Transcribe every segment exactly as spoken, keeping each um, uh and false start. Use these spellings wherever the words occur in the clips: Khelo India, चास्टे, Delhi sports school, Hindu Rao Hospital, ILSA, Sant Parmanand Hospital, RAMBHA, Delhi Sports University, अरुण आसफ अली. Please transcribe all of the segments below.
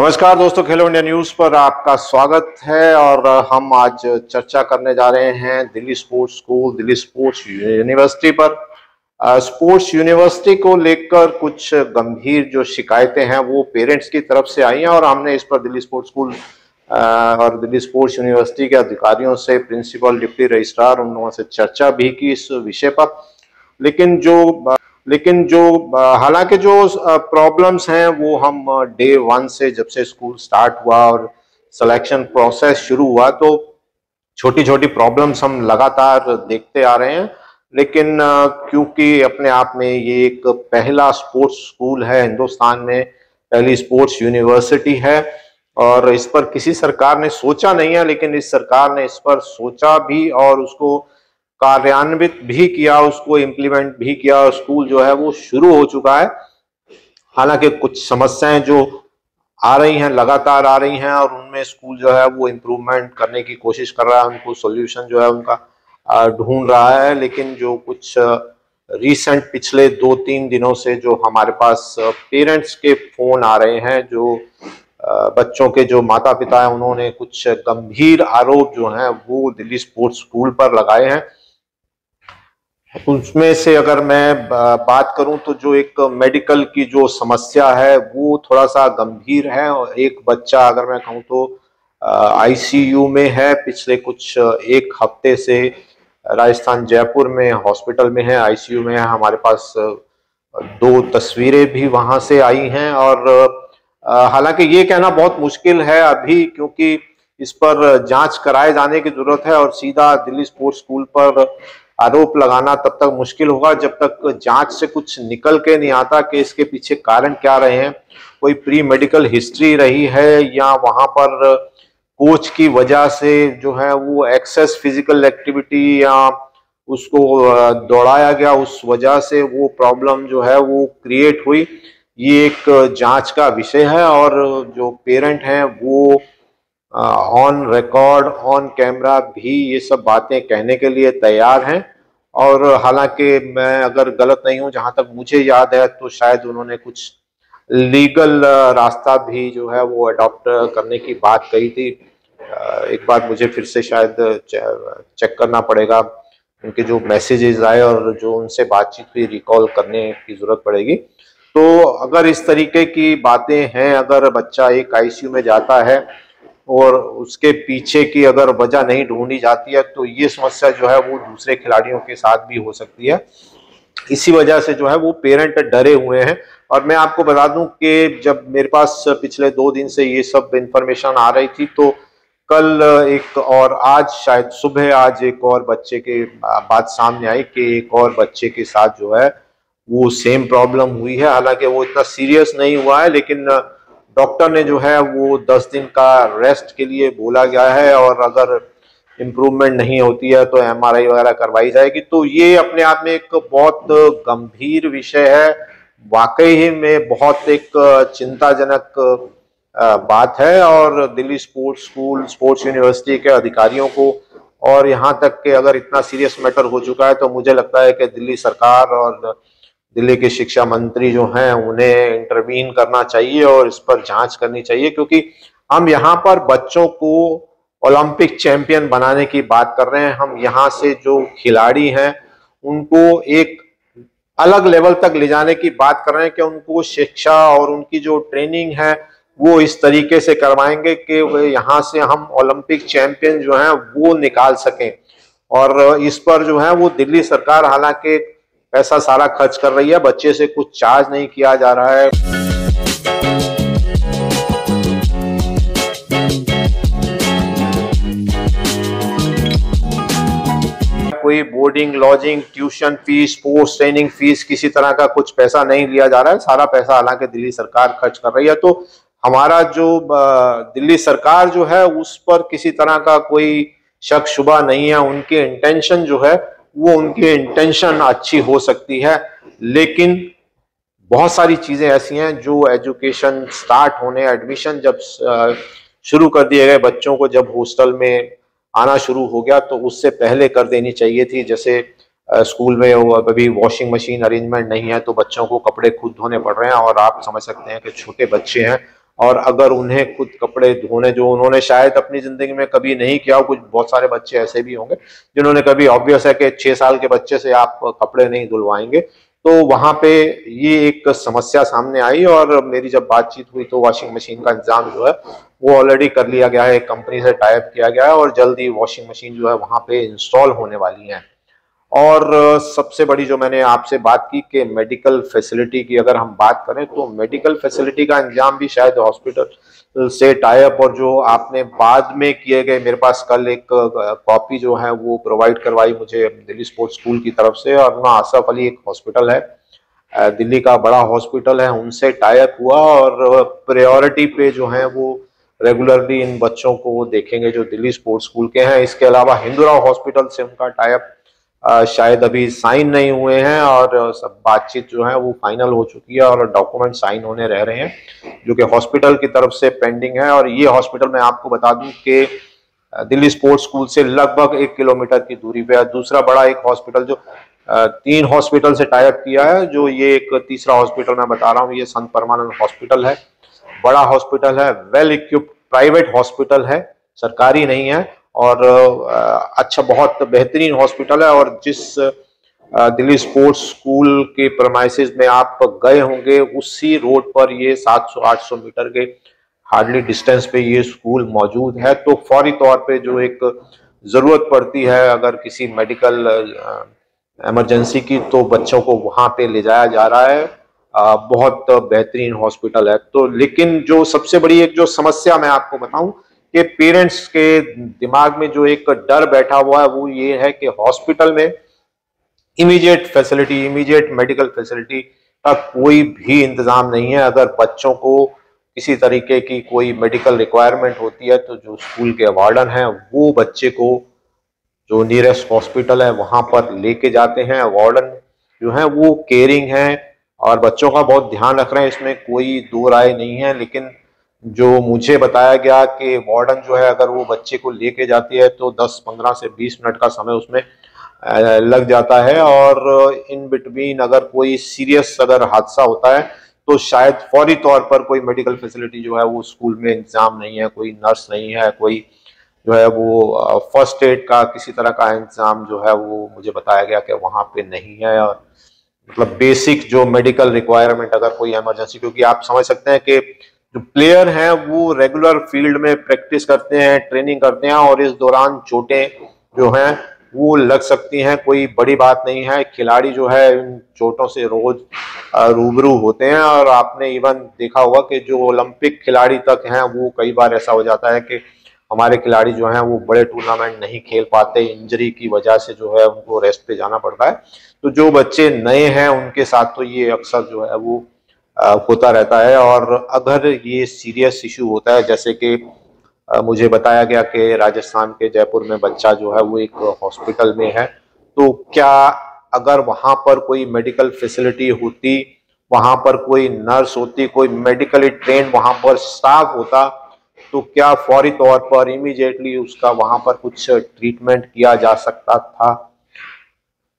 नमस्कार दोस्तों, खेलो India news पर आपका स्वागत है। और हम आज चर्चा करने जा रहे हैं Delhi sports school, Delhi sports university पर। स्पोर्ट्स यूनिवर्सिटी को लेकर कुछ गंभीर जो शिकायतें हैं वो पेरेंट्स की तरफ से आई हैं, और हमने इस पर दिल्ली स्पोर्ट्स स्कूल और दिल्ली स्पोर्ट्स यूनिवर्सिटी के अधिकारियों से, प्रिंसिपल, डिप्टी रजिस्ट्रार, उन लोगों से चर्चा भी की इस विषय पर। लेकिन जो लेकिन जो हालांकि जो प्रॉब्लम्स हैं वो हम डे वन से, जब से स्कूल स्टार्ट हुआ और सिलेक्शन प्रोसेस शुरू हुआ, तो छोटी छोटी प्रॉब्लम्स हम लगातार देखते आ रहे हैं। लेकिन क्योंकि अपने आप में ये एक पहला स्पोर्ट्स स्कूल है हिंदुस्तान में, पहली स्पोर्ट्स यूनिवर्सिटी है, और इस पर किसी सरकार ने सोचा नहीं है, लेकिन इस सरकार ने इस पर सोचा भी और उसको कार्यान्वित भी किया, उसको इम्प्लीमेंट भी किया, और स्कूल जो है वो शुरू हो चुका है। हालांकि कुछ समस्याएं जो आ रही हैं, लगातार आ रही हैं, और उनमें स्कूल जो है वो इम्प्रूवमेंट करने की कोशिश कर रहा है, उनको सॉल्यूशन जो है उनका ढूंढ रहा है। लेकिन जो कुछ रिसेंट पिछले दो तीन दिनों से जो हमारे पास पेरेंट्स के फोन आ रहे हैं, जो बच्चों के जो माता पिता हैं, उन्होंने कुछ गंभीर आरोप जो हैं वो दिल्ली स्पोर्ट्स स्कूल पर लगाए हैं। उसमें से अगर मैं बात करूं तो जो एक मेडिकल की जो समस्या है वो थोड़ा सा गंभीर है। और एक बच्चा, अगर मैं कहूं तो, आईसीयू में है, पिछले कुछ एक हफ्ते से राजस्थान जयपुर में हॉस्पिटल में है, आईसीयू में है। हमारे पास दो तस्वीरें भी वहां से आई हैं। और हालांकि ये कहना बहुत मुश्किल है अभी, क्योंकि इस पर जांच कराए जाने की जरूरत है, और सीधा दिल्ली स्पोर्ट्स स्कूल पर आरोप लगाना तब तक मुश्किल होगा जब तक जांच से कुछ निकल के नहीं आता कि इसके पीछे कारण क्या रहे हैं। कोई प्री मेडिकल हिस्ट्री रही है, या वहां पर कोच की वजह से जो है वो एक्सेस फिजिकल एक्टिविटी, या उसको दौड़ाया गया, उस वजह से वो प्रॉब्लम जो है वो क्रिएट हुई। ये एक जांच का विषय है। और जो पेरेंट हैं वो ऑन रिकॉर्ड, ऑन कैमरा भी ये सब बातें कहने के लिए तैयार हैं। और हालांकि मैं अगर गलत नहीं हूं, जहां तक मुझे याद है, तो शायद उन्होंने कुछ लीगल रास्ता भी जो है वो अडॉप्ट करने की बात कही थी। एक बार मुझे फिर से शायद चेक करना पड़ेगा, उनके जो मैसेजेस आए और जो उनसे बातचीत हुई रिकॉल करने की जरूरत पड़ेगी। तो अगर इस तरीके की बातें हैं, अगर बच्चा एक आईसीयू में जाता है और उसके पीछे की अगर वजह नहीं ढूंढी जाती है, तो ये समस्या जो है वो दूसरे खिलाड़ियों के साथ भी हो सकती है। इसी वजह से जो है वो पेरेंट डरे हुए हैं। और मैं आपको बता दूं कि जब मेरे पास पिछले दो दिन से ये सब इंफॉर्मेशन आ रही थी, तो कल एक और आज शायद सुबह आज एक और बच्चे के बात सामने आई कि एक और बच्चे के साथ जो है वो सेम प्रॉब्लम हुई है। हालांकि वो इतना सीरियस नहीं हुआ है, लेकिन डॉक्टर ने जो है वो दस दिन का रेस्ट के लिए बोला गया है, और अगर इम्प्रूवमेंट नहीं होती है तो एमआरआई वगैरह करवाई जाएगी। तो ये अपने आप में एक बहुत गंभीर विषय है, वाकई ही में बहुत एक चिंताजनक बात है। और Delhi sports school, sports university के अधिकारियों को, और यहाँ तक कि अगर इतना सीरियस मैटर हो चुका है तो मुझे लगता है कि दिल्ली सरकार और दिल्ली के शिक्षा मंत्री जो हैं उन्हें इंटरवीन करना चाहिए और इस पर जांच करनी चाहिए। क्योंकि हम यहाँ पर बच्चों को ओलंपिक चैंपियन बनाने की बात कर रहे हैं, हम यहाँ से जो खिलाड़ी हैं उनको एक अलग लेवल तक ले जाने की बात कर रहे हैं कि उनको शिक्षा और उनकी जो ट्रेनिंग है वो इस तरीके से करवाएंगे कि यहाँ से हम ओलंपिक चैंपियन जो हैं वो निकाल सकें। और इस पर जो है वो दिल्ली सरकार हालांकि पैसा सारा खर्च कर रही है, बच्चे से कुछ चार्ज नहीं किया जा रहा है। कोई boarding, lodging, tuition fees, sports training fees, किसी तरह का कुछ पैसा नहीं लिया जा रहा है। सारा पैसा हालांकि दिल्ली सरकार खर्च कर रही है। तो हमारा जो दिल्ली सरकार जो है उस पर किसी तरह का कोई शक शुबा नहीं है। उनकी इंटेंशन जो है वो, उनकी इंटेंशन अच्छी हो सकती है, लेकिन बहुत सारी चीज़ें ऐसी हैं जो एजुकेशन स्टार्ट होने, एडमिशन जब शुरू कर दिए गए, बच्चों को जब हॉस्टल में आना शुरू हो गया तो उससे पहले कर देनी चाहिए थी। जैसे स्कूल में अभी वॉशिंग मशीन अरेंजमेंट नहीं है तो बच्चों को कपड़े खुद धोने पड़ रहे हैं, और आप समझ सकते हैं कि छोटे बच्चे हैं, और अगर उन्हें खुद कपड़े धोने, जो उन्होंने शायद अपनी जिंदगी में कभी नहीं किया, कुछ बहुत सारे बच्चे ऐसे भी होंगे जिन्होंने कभी, ऑब्वियस है कि छह साल के बच्चे से आप कपड़े नहीं धुलवाएंगे, तो वहाँ पे ये एक समस्या सामने आई। और मेरी जब बातचीत हुई तो वॉशिंग मशीन का इंतजाम जो है वो ऑलरेडी कर लिया गया है, एक कंपनी से टाई अप किया गया है और जल्द ही वॉशिंग मशीन जो है वहाँ पे इंस्टॉल होने वाली है। और सबसे बड़ी जो मैंने आपसे बात की कि मेडिकल फैसिलिटी की अगर हम बात करें तो मेडिकल फैसिलिटी का इंतजाम भी शायद हॉस्पिटल से टाई अप, और जो आपने बाद में किए गए, मेरे पास कल एक कॉपी जो है वो प्रोवाइड करवाई मुझे दिल्ली स्पोर्ट्स स्कूल की तरफ से। अरुण आसफ अली एक हॉस्पिटल है, दिल्ली का बड़ा हॉस्पिटल है, उनसे टाई अप हुआ और प्रायोरिटी पे जो है वो रेगुलरली इन बच्चों को वो देखेंगे जो दिल्ली स्पोर्ट्स स्कूल के हैं। इसके अलावा हिंदू राव हॉस्पिटल से उनका टाई अप शायद अभी साइन नहीं हुए हैं और सब बातचीत जो है वो फाइनल हो चुकी है और डॉक्यूमेंट साइन होने रह रहे हैं जो कि हॉस्पिटल की तरफ से पेंडिंग है। और ये हॉस्पिटल मैं आपको बता दूं कि दिल्ली स्पोर्ट्स स्कूल से लगभग एक किलोमीटर की दूरी पे है। दूसरा बड़ा एक हॉस्पिटल जो तीन हॉस्पिटल से टाई अप किया है, जो ये एक तीसरा हॉस्पिटल मैं बता रहा हूँ, ये संत परमानंद हॉस्पिटल है, बड़ा हॉस्पिटल है, वेल इक्विप्ड प्राइवेट हॉस्पिटल है, सरकारी नहीं है, और अच्छा बहुत बेहतरीन हॉस्पिटल है। और जिस दिल्ली स्पोर्ट्स स्कूल के प्रमाइसिस में आप गए होंगे उसी रोड पर ये सात सौ आठ सौ मीटर के हार्डली डिस्टेंस पे ये स्कूल मौजूद है। तो फौरी तौर पे जो एक ज़रूरत पड़ती है अगर किसी मेडिकल इमरजेंसी की तो बच्चों को वहाँ पे ले जाया जा रहा है, बहुत बेहतरीन हॉस्पिटल है। तो लेकिन जो सबसे बड़ी एक जो समस्या मैं आपको बताऊँ के पेरेंट्स के दिमाग में जो एक डर बैठा हुआ है वो ये है कि हॉस्पिटल में immediate facility, immediate medical facility का कोई भी इंतजाम नहीं है। अगर बच्चों को किसी तरीके की कोई मेडिकल रिक्वायरमेंट होती है तो जो स्कूल के वार्डन हैं वो बच्चे को जो नियरेस्ट हॉस्पिटल है वहां पर लेके जाते हैं। वार्डन जो है वो केयरिंग है और बच्चों का बहुत ध्यान रख रहे हैं, इसमें कोई दो राय नहीं है। लेकिन जो मुझे बताया गया कि वार्डन जो है अगर वो बच्चे को लेके जाती है तो दस पंद्रह से बीस मिनट का समय उसमें लग जाता है और इन बिटवीन अगर कोई सीरियस अगर हादसा होता है तो शायद फौरी तौर पर कोई मेडिकल फैसिलिटी जो है वो स्कूल में इंतजाम नहीं है, कोई नर्स नहीं है, कोई जो है वो फर्स्ट एड का किसी तरह का इंतजाम जो है वो मुझे बताया गया कि वहाँ पे नहीं है। और मतलब बेसिक जो मेडिकल रिक्वायरमेंट अगर कोई इमरजेंसी, क्योंकि आप समझ सकते हैं कि जो प्लेयर हैं वो रेगुलर फील्ड में प्रैक्टिस करते हैं, ट्रेनिंग करते हैं और इस दौरान चोटें जो हैं वो लग सकती हैं, कोई बड़ी बात नहीं है। खिलाड़ी जो है इन चोटों से रोज रूबरू होते हैं और आपने इवन देखा होगा कि जो ओलंपिक खिलाड़ी तक हैं वो कई बार ऐसा हो जाता है कि हमारे खिलाड़ी जो हैं वो बड़े टूर्नामेंट नहीं खेल पाते, इंजरी की वजह से जो है उनको रेस्ट पे जाना पड़ता है। तो जो बच्चे नए हैं उनके साथ तो ये अक्सर जो है वो होता रहता है। और अगर ये सीरियस इशू होता है, जैसे कि मुझे बताया गया कि राजस्थान के जयपुर में बच्चा जो है वो एक हॉस्पिटल में है, तो क्या अगर वहाँ पर कोई मेडिकल फैसिलिटी होती, वहाँ पर कोई नर्स होती, कोई मेडिकली ट्रेन वहाँ पर स्टाफ होता तो क्या फौरी तौर पर इमीडिएटली उसका वहाँ पर कुछ ट्रीटमेंट किया जा सकता था।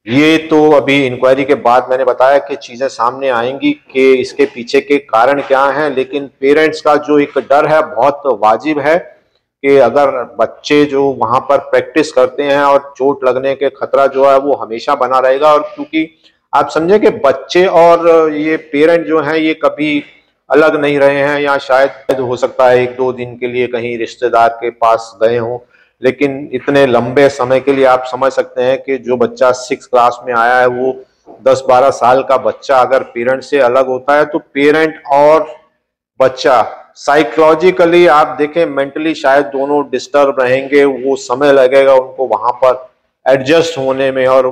ये तो अभी इंक्वायरी के बाद मैंने बताया कि चीज़ें सामने आएंगी कि इसके पीछे के कारण क्या हैं। लेकिन पेरेंट्स का जो एक डर है बहुत वाजिब है कि अगर बच्चे जो वहाँ पर प्रैक्टिस करते हैं और चोट लगने के खतरा जो है वो हमेशा बना रहेगा। और क्योंकि आप समझें कि बच्चे और ये पेरेंट जो हैं ये कभी अलग नहीं रहे हैं, या शायद हो सकता है एक दो दिन के लिए कहीं रिश्तेदार के पास गए हों, लेकिन इतने लंबे समय के लिए आप समझ सकते हैं कि जो बच्चा सिक्स क्लास में आया है वो दस बारह साल का बच्चा अगर पेरेंट से अलग होता है तो पेरेंट और बच्चा साइकोलॉजिकली आप देखें मेंटली शायद दोनों डिस्टर्ब रहेंगे, वो समय लगेगा उनको वहाँ पर एडजस्ट होने में। और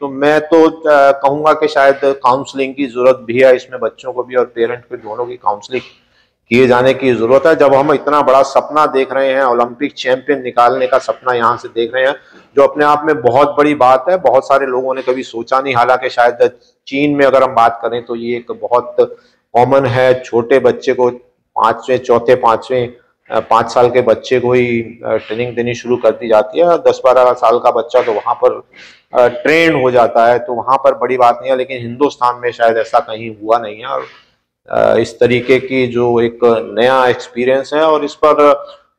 तो मैं तो कहूँगा कि शायद काउंसलिंग की जरूरत भी है इसमें, बच्चों को भी और पेरेंट को, दोनों की काउंसलिंग किए जाने की जरूरत है। जब हम इतना बड़ा सपना देख रहे हैं, ओलंपिक चैंपियन निकालने का सपना यहाँ से देख रहे हैं जो अपने आप में बहुत बड़ी बात है, बहुत सारे लोगों ने कभी सोचा नहीं। हालांकि शायद चीन में अगर हम बात करें तो ये एक बहुत कॉमन है, छोटे बच्चे को पाँचवें चौथे पाँचवें पाँच साल के बच्चे को ही ट्रेनिंग देनी शुरू कर दी जाती है, दस बारह साल का बच्चा तो वहाँ पर ट्रेन हो जाता है, तो वहाँ पर बड़ी बात नहीं है। लेकिन हिंदुस्तान में शायद ऐसा कहीं हुआ नहीं है और इस तरीके की जो एक नया एक्सपीरियंस है और इस पर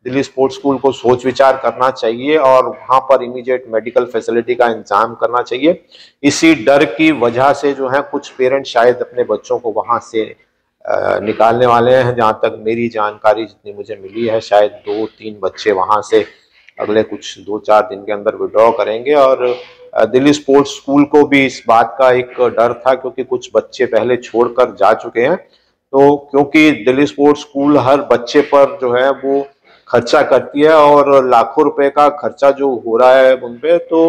दिल्ली स्पोर्ट्स स्कूल को सोच विचार करना चाहिए और वहाँ पर इमीडिएट मेडिकल फैसिलिटी का इंतजाम करना चाहिए। इसी डर की वजह से जो है कुछ पेरेंट शायद अपने बच्चों को वहाँ से निकालने वाले हैं। जहाँ तक मेरी जानकारी जितनी मुझे मिली है, शायद दो तीन बच्चे वहाँ से अगले कुछ दो चार दिन के अंदर विड्रॉ करेंगे। और दिल्ली स्पोर्ट्स स्कूल को भी इस बात का एक डर था, क्योंकि कुछ बच्चे पहले छोड़कर जा चुके हैं। तो क्योंकि दिल्ली स्पोर्ट्स स्कूल हर बच्चे पर जो है वो खर्चा करती है और लाखों रुपए का खर्चा जो हो रहा है उन पे, तो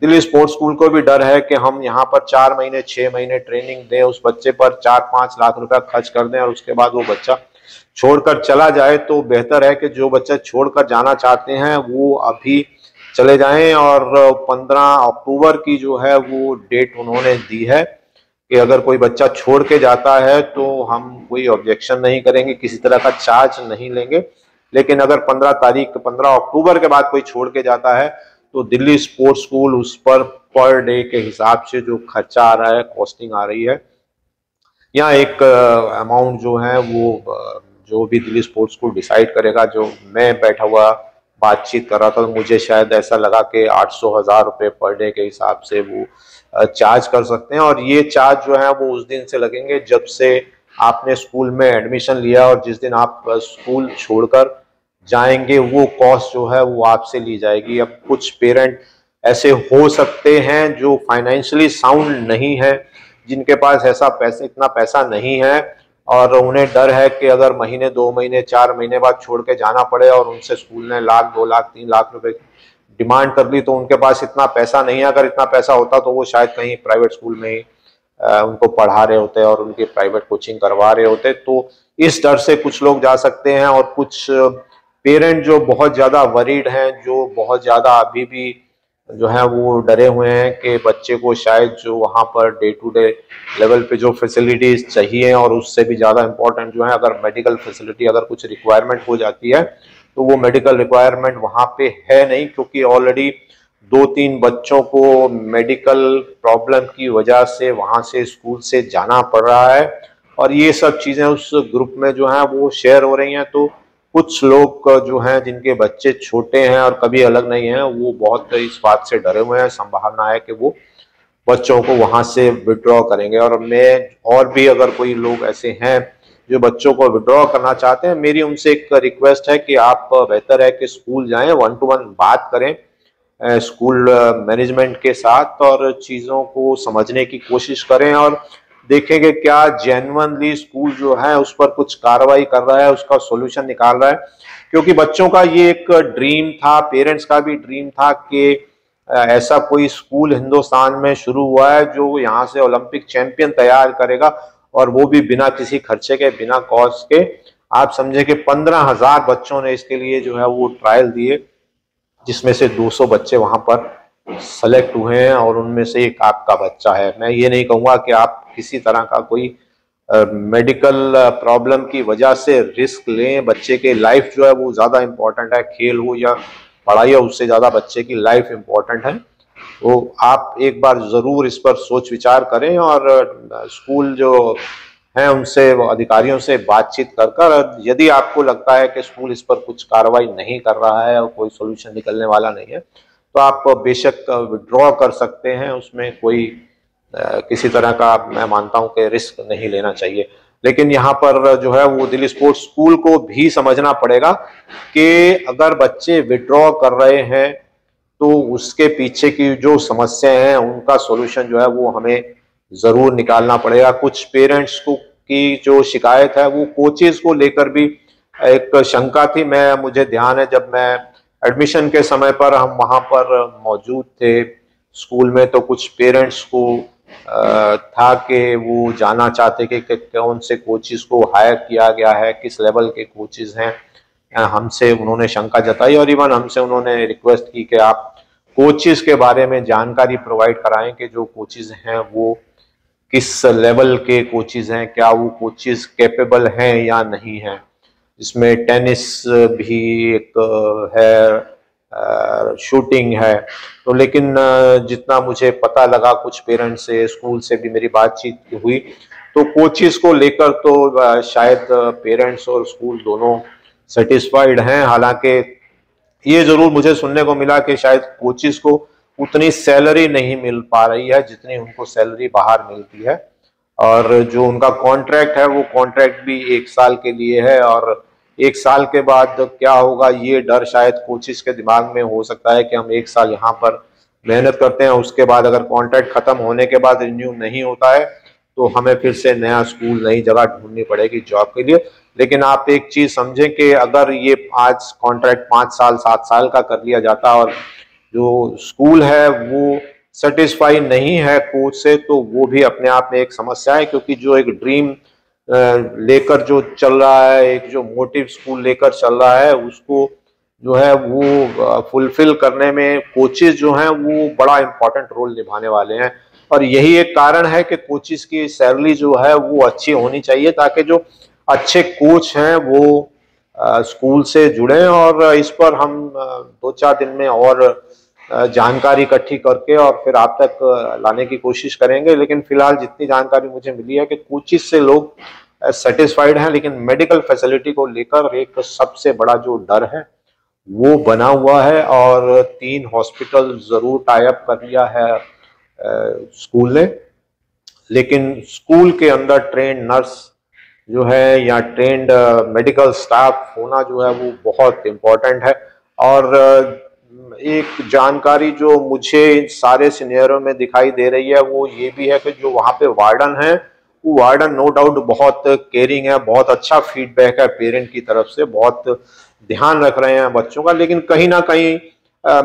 दिल्ली स्पोर्ट्स स्कूल को भी डर है कि हम यहाँ पर चार महीने छः महीने ट्रेनिंग दें, उस बच्चे पर चार पाँच लाख रुपया खर्च कर दें और उसके बाद वो बच्चा छोड़कर चला जाए। तो बेहतर है कि जो बच्चे छोड़कर जाना चाहते हैं वो अभी चले जाएं। और पंद्रह अक्टूबर की जो है वो डेट उन्होंने दी है कि अगर कोई बच्चा छोड़ के जाता है तो हम कोई ऑब्जेक्शन नहीं करेंगे, किसी तरह का चार्ज नहीं लेंगे। लेकिन अगर पंद्रह तारीख पंद्रह अक्टूबर के बाद कोई छोड़ के जाता है तो दिल्ली स्पोर्ट्स स्कूल उस पर पर डे के हिसाब से जो खर्चा आ रहा है, कॉस्टिंग आ रही है, या एक अमाउंट जो है वो जो भी दिल्ली स्पोर्ट्स स्कूल डिसाइड करेगा। जो मैं बैठा हुआ बातचीत कर रहा था, मुझे शायद ऐसा लगा कि आठ सौ हजार रुपये पर डे के हिसाब से वो चार्ज कर सकते हैं। और ये चार्ज जो है वो उस दिन से लगेंगे जब से आपने स्कूल में एडमिशन लिया, और जिस दिन आप स्कूल छोड़कर जाएंगे वो कॉस्ट जो है वो आपसे ली जाएगी। अब कुछ पेरेंट ऐसे हो सकते हैं जो फाइनेंशियली साउंड नहीं है, जिनके पास ऐसा पैसे इतना पैसा नहीं है और उन्हें डर है कि अगर महीने दो महीने चार महीने बाद छोड़ के जाना पड़े और उनसे स्कूल ने लाख दो लाख तीन लाख रुपए की डिमांड कर ली, तो उनके पास इतना पैसा नहीं है। अगर इतना पैसा होता तो वो शायद कहीं प्राइवेट स्कूल में ही उनको पढ़ा रहे होते और उनकी प्राइवेट कोचिंग करवा रहे होते। तो इस डर से कुछ लोग जा सकते हैं। और कुछ पेरेंट जो बहुत ज़्यादा वरीड हैं, जो बहुत ज़्यादा अभी भी जो है वो डरे हुए हैं कि बच्चे को शायद जो वहाँ per day to day level पे जो फैसिलिटीज़ चाहिए और उससे भी ज़्यादा इम्पोर्टेंट जो है, अगर मेडिकल फैसिलिटी अगर कुछ रिक्वायरमेंट हो जाती है तो वो मेडिकल रिक्वायरमेंट वहाँ पे है नहीं, क्योंकि ऑलरेडी दो तीन बच्चों को मेडिकल प्रॉब्लम की वजह से वहाँ से स्कूल से जाना पड़ रहा है। और ये सब चीज़ें उस ग्रुप में जो हैं वो शेयर हो रही हैं। तो कुछ लोग जो हैं जिनके बच्चे छोटे हैं और कभी अलग नहीं हैं, वो बहुत इस बात से डरे हुए हैं। संभावना है कि वो बच्चों को वहाँ से विड्रॉ करेंगे। और मैं और भी अगर कोई लोग ऐसे हैं जो बच्चों को विड्रॉ करना चाहते हैं, मेरी उनसे एक रिक्वेस्ट है कि आप बेहतर है कि स्कूल जाएं, वन टू वन बात करें स्कूल मैनेजमेंट के साथ और चीज़ों को समझने की कोशिश करें और देखेंगे क्या जेन्युइनली स्कूल जो है उस पर कुछ कार्रवाई कर रहा है, उसका सॉल्यूशन निकाल रहा है। क्योंकि बच्चों का ये एक ड्रीम था, पेरेंट्स का भी ड्रीम था कि ऐसा कोई स्कूल हिंदुस्तान में शुरू हुआ है जो यहाँ से ओलंपिक चैंपियन तैयार करेगा, और वो भी बिना किसी खर्चे के, बिना कॉस्ट के। आप समझे कि पंद्रह हजार बच्चों ने इसके लिए जो है वो ट्रायल दिए, जिसमें से दो सौ बच्चे वहाँ पर सेलेक्ट हुए हैं और उनमें से एक आपका बच्चा है। मैं ये नहीं कहूँगा कि आप किसी तरह का कोई मेडिकल प्रॉब्लम की वजह से रिस्क लें। बच्चे के लाइफ जो है वो ज़्यादा इम्पॉर्टेंट है, खेल हो या पढ़ाई हो, उससे ज़्यादा बच्चे की लाइफ इम्पॉर्टेंट है। तो आप एक बार ज़रूर इस पर सोच विचार करें और स्कूल जो हैं उनसे, अधिकारियों से बातचीत कर कर यदि आपको लगता है कि स्कूल इस पर कुछ कार्रवाई नहीं कर रहा है और कोई सोल्यूशन निकलने वाला नहीं है, तो आप बेशक विड्रॉ कर सकते हैं। उसमें कोई किसी तरह का, मैं मानता हूं कि रिस्क नहीं लेना चाहिए। लेकिन यहाँ पर जो है वो दिल्ली स्पोर्ट्स स्कूल को भी समझना पड़ेगा कि अगर बच्चे विड्रॉ कर रहे हैं तो उसके पीछे की जो समस्याएं हैं उनका सॉल्यूशन जो है वो हमें ज़रूर निकालना पड़ेगा। कुछ पेरेंट्स को की जो शिकायत है वो कोचेज को लेकर भी एक शंका थी। मैं मुझे ध्यान है जब मैं एडमिशन के समय पर हम वहाँ पर मौजूद थे स्कूल में, तो कुछ पेरेंट्स को था कि वो जानना चाहते कि कौन से कोचेस को हायर किया गया है, किस लेवल के कोचेस हैं। हमसे उन्होंने शंका जताई और इवन हमसे उन्होंने रिक्वेस्ट की कि आप कोचेस के बारे में जानकारी प्रोवाइड कराएं कि जो कोचेस हैं वो किस लेवल के कोचेस हैं, क्या वो कोचेस कैपेबल हैं या नहीं हैं। इसमें टेनिस भी एक है, शूटिंग है, तो लेकिन जितना मुझे पता लगा कुछ पेरेंट्स से, स्कूल से भी मेरी बातचीत हुई, तो कोचेस को लेकर तो शायद पेरेंट्स और स्कूल दोनों सेटिस्फाइड हैं। हालांकि ये जरूर मुझे सुनने को मिला कि शायद कोचेस को उतनी सैलरी नहीं मिल पा रही है जितनी उनको सैलरी बाहर मिलती है, और जो उनका कॉन्ट्रैक्ट है वो कॉन्ट्रैक्ट भी एक साल के लिए है, और एक साल के बाद क्या होगा ये डर शायद कोचेस के दिमाग में हो सकता है कि हम एक साल यहाँ पर मेहनत करते हैं, उसके बाद अगर कॉन्ट्रैक्ट खत्म होने के बाद रिन्यू नहीं होता है तो हमें फिर से नया स्कूल, नई जगह ढूंढनी पड़ेगी जॉब के लिए। लेकिन आप एक चीज समझें कि अगर ये आज कॉन्ट्रैक्ट पाँच साल सात साल का कर लिया जाता और जो स्कूल है वो सेटिस्फाई नहीं है कोच से, तो वो भी अपने आप में एक समस्या है, क्योंकि जो एक ड्रीम लेकर जो चल रहा है, एक जो मोटिव स्कूल लेकर चल रहा है, उसको जो है वो फुलफिल करने में कोचेस जो हैं वो बड़ा इम्पोर्टेंट रोल निभाने वाले हैं। और यही एक कारण है कि कोचेस की सैलरी जो है वो अच्छी होनी चाहिए ताकि जो अच्छे कोच हैं वो स्कूल से जुड़ें, और इस पर हम दो चार दिन में और जानकारी इकट्ठी करके और फिर आप तक लाने की कोशिश करेंगे। लेकिन फिलहाल जितनी जानकारी मुझे मिली है कि कोचेस से लोग सेटिस्फाइड हैं, लेकिन मेडिकल फैसिलिटी को लेकर एक सबसे बड़ा जो डर है वो बना हुआ है, और तीन हॉस्पिटल जरूर टाई अप कर लिया है स्कूल ने, लेकिन स्कूल के अंदर ट्रेंड नर्स जो है या ट्रेंड मेडिकल स्टाफ होना जो है वो बहुत इम्पोर्टेंट है। और एक जानकारी जो मुझे सारे सिनेरियो में दिखाई दे रही है वो ये भी है कि जो वहाँ पे वार्डन है वो वार्डन नो डाउट बहुत केयरिंग है, बहुत अच्छा फीडबैक है पेरेंट की तरफ से, बहुत ध्यान रख रहे हैं बच्चों का, लेकिन कहीं ना कहीं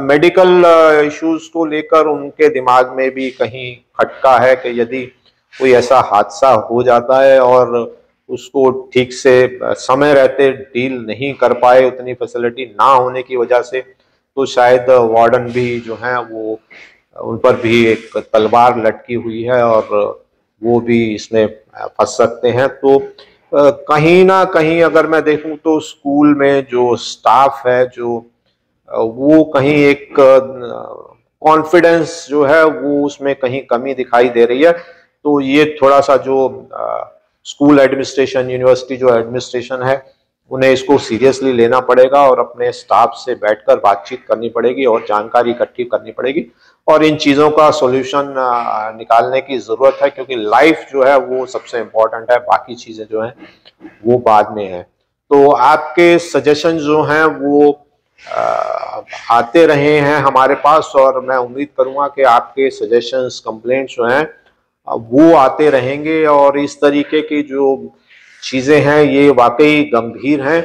मेडिकल इश्यूज को लेकर उनके दिमाग में भी कहीं खटका है कि यदि कोई ऐसा हादसा हो जाता है और उसको ठीक से समय रहते डील नहीं कर पाए उतनी फैसिलिटी ना होने की वजह से, तो शायद वार्डन भी जो हैं वो उन पर भी एक तलवार लटकी हुई है और वो भी इसमें फंस सकते हैं। तो कहीं ना कहीं अगर मैं देखूं तो स्कूल में जो स्टाफ है जो वो कहीं एक कॉन्फिडेंस जो है वो उसमें कहीं कमी दिखाई दे रही है। तो ये थोड़ा सा जो स्कूल एडमिनिस्ट्रेशन, यूनिवर्सिटी जो एडमिनिस्ट्रेशन है उन्हें इसको सीरियसली लेना पड़ेगा और अपने स्टाफ से बैठकर बातचीत करनी पड़ेगी और जानकारी इकट्ठी करनी पड़ेगी और इन चीज़ों का सॉल्यूशन निकालने की ज़रूरत है, क्योंकि लाइफ जो है वो सबसे इम्पॉर्टेंट है, बाकी चीज़ें जो हैं वो बाद में हैं। तो आपके सजेशन जो हैं वो आते रहे हैं हमारे पास और मैं उम्मीद करूँगा कि आपके सजेशंस, कंप्लेंट्स जो हैं वो आते रहेंगे, और इस तरीके की जो चीज़ें हैं ये वाकई गंभीर हैं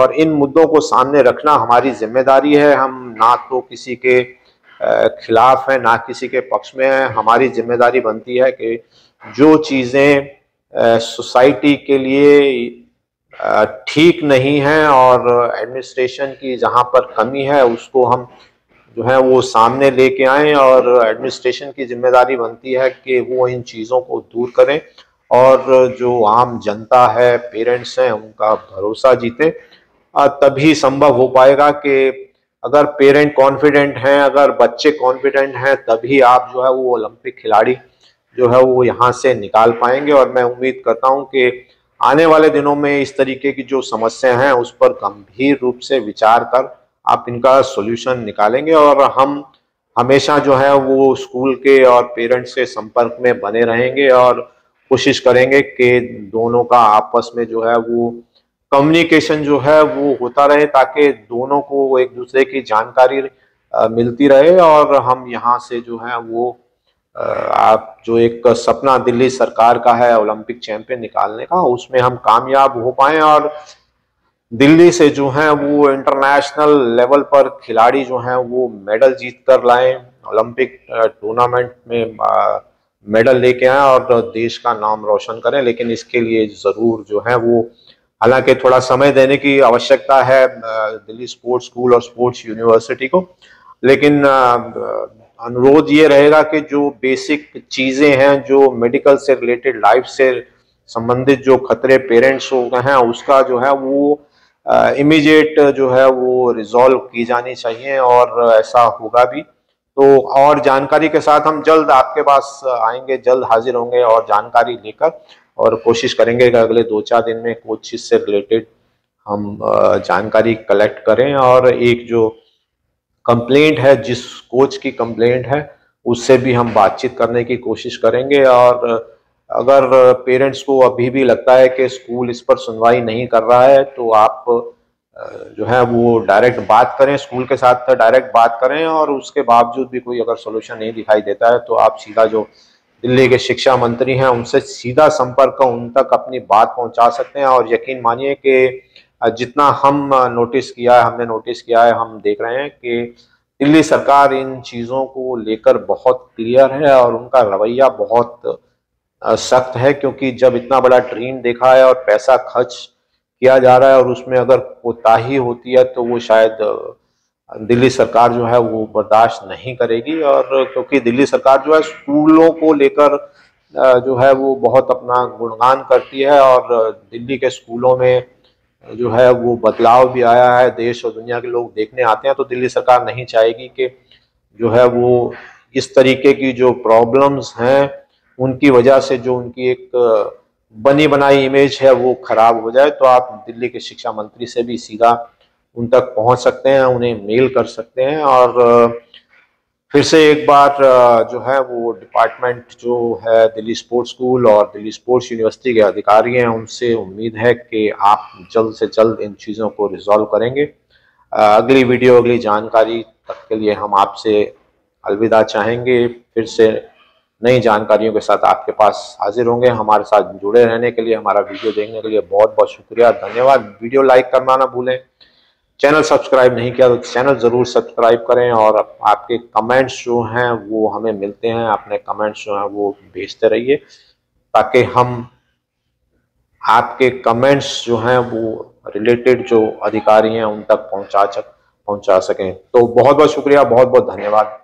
और इन मुद्दों को सामने रखना हमारी जिम्मेदारी है। हम ना तो किसी के खिलाफ हैं ना किसी के पक्ष में हैं, हमारी जिम्मेदारी बनती है कि जो चीज़ें सोसाइटी के लिए ठीक नहीं हैं और एडमिनिस्ट्रेशन की जहाँ पर कमी है उसको हम जो है वो सामने लेके आएँ, और एडमिनिस्ट्रेशन की जिम्मेदारी बनती है कि वो इन चीज़ों को दूर करें और जो आम जनता है, पेरेंट्स हैं, उनका भरोसा जीते, तभी संभव हो पाएगा कि अगर पेरेंट कॉन्फिडेंट हैं, अगर बच्चे कॉन्फिडेंट हैं, तभी आप जो है वो ओलंपिक खिलाड़ी जो है वो यहाँ से निकाल पाएंगे। और मैं उम्मीद करता हूँ कि आने वाले दिनों में इस तरीके की जो समस्या हैं उस पर गंभीर रूप से विचार कर आप इनका सॉल्यूशन निकालेंगे, और हम हमेशा जो है वो स्कूल के और पेरेंट्स के संपर्क में बने रहेंगे और कोशिश करेंगे कि दोनों का आपस में जो है वो कम्युनिकेशन जो है वो होता रहे ताकि दोनों को एक दूसरे की जानकारी मिलती रहे और हम यहाँ से जो है वो आप जो एक सपना दिल्ली सरकार का है ओलंपिक चैंपियन निकालने का, उसमें हम कामयाब हो पाएँ और दिल्ली से जो है वो इंटरनेशनल लेवल पर खिलाड़ी जो हैं वो मेडल जीत कर लाएँ, ओलंपिक टूर्नामेंट में मेडल लेके आए और देश का नाम रोशन करें। लेकिन इसके लिए ज़रूर जो है वो हालांकि थोड़ा समय देने की आवश्यकता है दिल्ली स्पोर्ट्स स्कूल और स्पोर्ट्स यूनिवर्सिटी को, लेकिन अनुरोध ये रहेगा कि जो बेसिक चीज़ें हैं, जो मेडिकल से रिलेटेड, लाइफ से संबंधित जो खतरे पेरेंट्स हो गए हैं उसका जो है वो इमीडिएट जो है वो रिजॉल्व की जानी चाहिए, और ऐसा होगा भी। तो और जानकारी के साथ हम जल्द आपके पास आएंगे, जल्द हाजिर होंगे और जानकारी लेकर, और कोशिश करेंगे कि अगले दो चार दिन में कोच से रिलेटेड हम जानकारी कलेक्ट करें और एक जो कंप्लेंट है, जिस कोच की कंप्लेंट है, उससे भी हम बातचीत करने की कोशिश करेंगे। और अगर पेरेंट्स को अभी भी लगता है कि स्कूल इस पर सुनवाई नहीं कर रहा है तो आप जो है वो डायरेक्ट बात करें, स्कूल के साथ डायरेक्ट बात करें और उसके बावजूद भी कोई अगर सोल्यूशन नहीं दिखाई देता है तो आप सीधा जो दिल्ली के शिक्षा मंत्री हैं उनसे सीधा संपर्क कर उन तक अपनी बात पहुंचा सकते हैं। और यकीन मानिए कि जितना हम नोटिस किया है, हमने नोटिस किया है, हम देख रहे हैं कि दिल्ली सरकार इन चीज़ों को लेकर बहुत क्लियर है और उनका रवैया बहुत सख्त है, क्योंकि जब इतना बड़ा ट्रेंड देखा है और पैसा खर्च किया जा रहा है और उसमें अगर कोताही होती है तो वो शायद दिल्ली सरकार जो है वो बर्दाश्त नहीं करेगी। और क्योंकि दिल्ली सरकार जो है स्कूलों को लेकर जो है वो बहुत अपना गुणगान करती है और दिल्ली के स्कूलों में जो है वो बदलाव भी आया है, देश और दुनिया के लोग देखने आते हैं, तो दिल्ली सरकार नहीं चाहेगी कि जो है वो इस तरीके की जो प्रॉब्लम्स हैं उनकी वजह से जो उनकी एक बनी बनाई इमेज है वो खराब हो जाए। तो आप दिल्ली के शिक्षा मंत्री से भी सीधा उन तक पहुंच सकते हैं, उन्हें मेल कर सकते हैं। और फिर से एक बार जो है वो डिपार्टमेंट जो है दिल्ली स्पोर्ट्स स्कूल और दिल्ली स्पोर्ट्स यूनिवर्सिटी के अधिकारी हैं उनसे उम्मीद है कि आप जल्द से जल्द इन चीज़ों को रिजॉल्व करेंगे। अगली वीडियो, अगली जानकारी तक के लिए हम आपसे अलविदा चाहेंगे। फिर से नई जानकारियों के साथ आपके पास हाजिर होंगे। हमारे साथ जुड़े रहने के लिए, हमारा वीडियो देखने के लिए बहुत बहुत शुक्रिया, धन्यवाद। वीडियो लाइक करना ना भूलें, चैनल सब्सक्राइब नहीं किया तो चैनल ज़रूर सब्सक्राइब करें और आपके कमेंट्स जो हैं वो हमें मिलते हैं, अपने कमेंट्स जो हैं वो भेजते रहिए ताकि हम आपके कमेंट्स जो हैं वो रिलेटेड जो अधिकारी हैं उन तक पहुंचा पहुंचा सकें। तो बहुत बहुत शुक्रिया, बहुत बहुत धन्यवाद।